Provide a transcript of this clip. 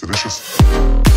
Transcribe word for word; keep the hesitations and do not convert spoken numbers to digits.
Delicious.